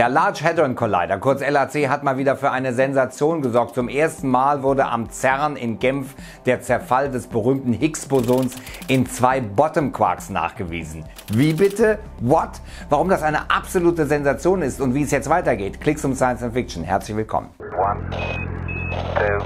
Der Large Hadron Collider, kurz LHC, hat mal wieder für eine Sensation gesorgt. Zum ersten Mal wurde am CERN in Genf der Zerfall des berühmten Higgs-Bosons in 2 Bottom-Quarks nachgewiesen. Wie bitte? What? Warum das eine absolute Sensation ist und wie es jetzt weitergeht? Clixoom Science & Fiction. Herzlich willkommen. 1, 2.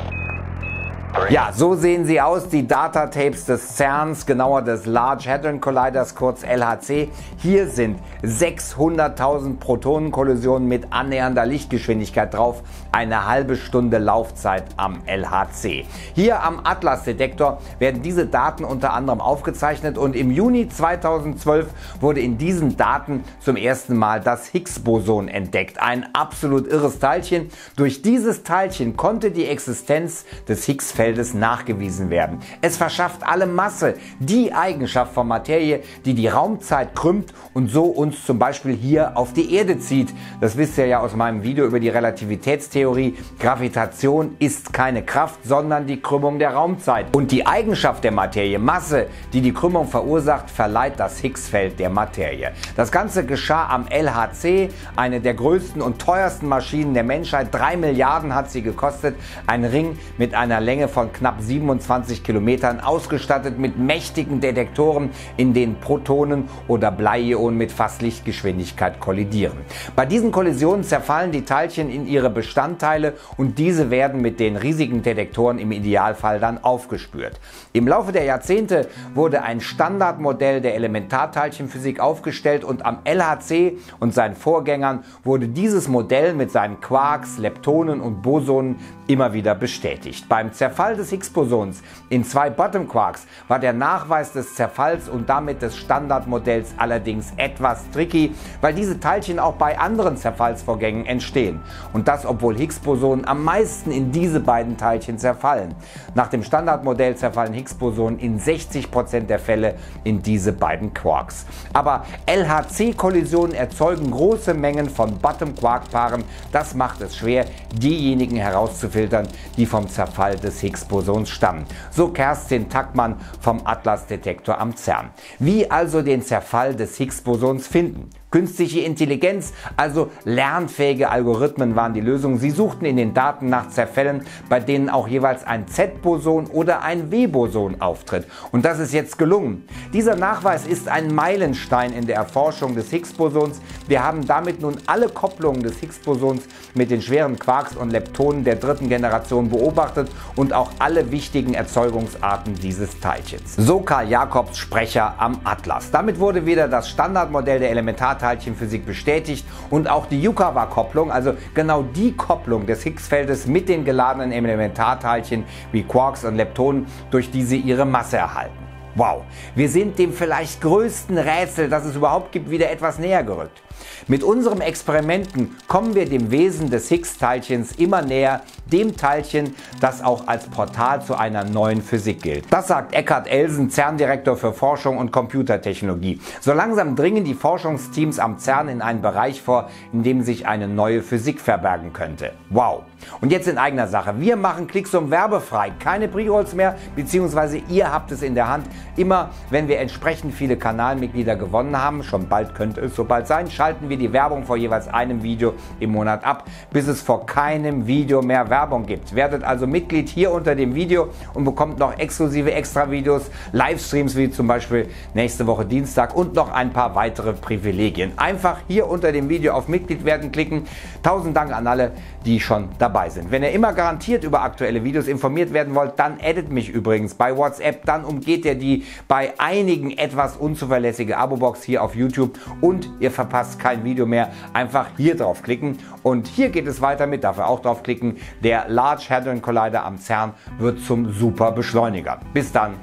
Ja, so sehen sie aus, die Datatapes des CERNs, genauer des Large Hadron Colliders, kurz LHC. Hier sind 600.000 Protonenkollisionen mit annähernder Lichtgeschwindigkeit drauf, eine halbe Stunde Laufzeit am LHC. Hier am Atlas-Detektor werden diese Daten unter anderem aufgezeichnet und im Juni 2012 wurde in diesen Daten zum ersten Mal das Higgs-Boson entdeckt. Ein absolut irres Teilchen. Durch dieses Teilchen konnte die Existenz des Higgs-Feldes nachgewiesen werden. Es verschafft alle Masse, die Eigenschaft von Materie, die die Raumzeit krümmt und so uns zum Beispiel hier auf die Erde zieht. Das wisst ihr ja aus meinem Video über die Relativitätstheorie. Gravitation ist keine Kraft, sondern die Krümmung der Raumzeit. Und die Eigenschaft der Materie, Masse, die die Krümmung verursacht, verleiht das Higgs-Feld der Materie. Das Ganze geschah am LHC, eine der größten und teuersten Maschinen der Menschheit. 3 Milliarden hat sie gekostet. Ein Ring mit einer Länge von knapp 27 Kilometern, ausgestattet mit mächtigen Detektoren, in denen Protonen oder Bleiionen mit fast Lichtgeschwindigkeit kollidieren. Bei diesen Kollisionen zerfallen die Teilchen in ihre Bestandteile und diese werden mit den riesigen Detektoren im Idealfall dann aufgespürt. Im Laufe der Jahrzehnte wurde ein Standardmodell der Elementarteilchenphysik aufgestellt und am LHC und seinen Vorgängern wurde dieses Modell mit seinen Quarks, Leptonen und Bosonen immer wieder bestätigt. Beim Zerfall des Higgs-Bosons in 2 Bottom-Quarks war der Nachweis des Zerfalls und damit des Standardmodells allerdings etwas tricky, weil diese Teilchen auch bei anderen Zerfallsvorgängen entstehen. Und das, obwohl Higgs-Bosonen am meisten in diese beiden Teilchen zerfallen. Nach dem Standardmodell zerfallen Higgs-Bosonen in 60% der Fälle in diese beiden Quarks. Aber LHC-Kollisionen erzeugen große Mengen von Bottom-Quark-Paaren. Das macht es schwer, diejenigen herauszufiltern, die vom Zerfall des Higgs-Bosons stammen. So Kerstin Tackmann vom Atlas-Detektor am CERN. Wie also den Zerfall des Higgs-Bosons finden? Künstliche Intelligenz, also lernfähige Algorithmen, waren die Lösung. Sie suchten in den Daten nach Zerfällen, bei denen auch jeweils ein Z-Boson oder ein W-Boson auftritt. Und das ist jetzt gelungen. Dieser Nachweis ist ein Meilenstein in der Erforschung des Higgs-Bosons. Wir haben damit nun alle Kopplungen des Higgs-Bosons mit den schweren Quarks und Leptonen der 3. Generation beobachtet und auch alle wichtigen Erzeugungsarten dieses Teilchens. So Karl Jakobs, Sprecher am Atlas. Damit wurde wieder das Standardmodell der Elementarteilchenphysik bestätigt und auch die Yukawa-Kopplung, also genau die Kopplung des Higgs-Feldes mit den geladenen Elementarteilchen wie Quarks und Leptonen, durch die sie ihre Masse erhalten. Wow, wir sind dem vielleicht größten Rätsel, das es überhaupt gibt, wieder etwas näher gerückt. Mit unseren Experimenten kommen wir dem Wesen des Higgs-Teilchens immer näher, dem Teilchen, das auch als Portal zu einer neuen Physik gilt. Das sagt Eckhard Elsen, CERN-Direktor für Forschung und Computertechnologie. So langsam dringen die Forschungsteams am CERN in einen Bereich vor, in dem sich eine neue Physik verbergen könnte. Wow! Und jetzt in eigener Sache. Wir machen Clixoom werbefrei. Keine Pre-Rolls mehr, beziehungsweise ihr habt es in der Hand. Immer wenn wir entsprechend viele Kanalmitglieder gewonnen haben, schon bald könnte es sobald sein, schalten wir die Werbung vor jeweils einem Video im Monat ab, bis es vor keinem Video mehr Werbung gibt. Werdet also Mitglied hier unter dem Video und bekommt noch exklusive Extra-Videos, Livestreams wie zum Beispiel nächste Woche Dienstag und noch ein paar weitere Privilegien. Einfach hier unter dem Video auf Mitglied werden klicken. 1000 Dank an alle, die schon dabei sind. Wenn ihr immer garantiert über aktuelle Videos informiert werden wollt, dann addet mich übrigens bei WhatsApp, dann umgeht ihr die bei einigen etwas unzuverlässige Abo-Box hier auf YouTube und ihr verpasst kein Video mehr. Einfach hier draufklicken und hier geht es weiter mit, dafür auch draufklicken. Der Large Hadron Collider am CERN wird zum Superbeschleuniger. Bis dann,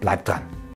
bleibt dran.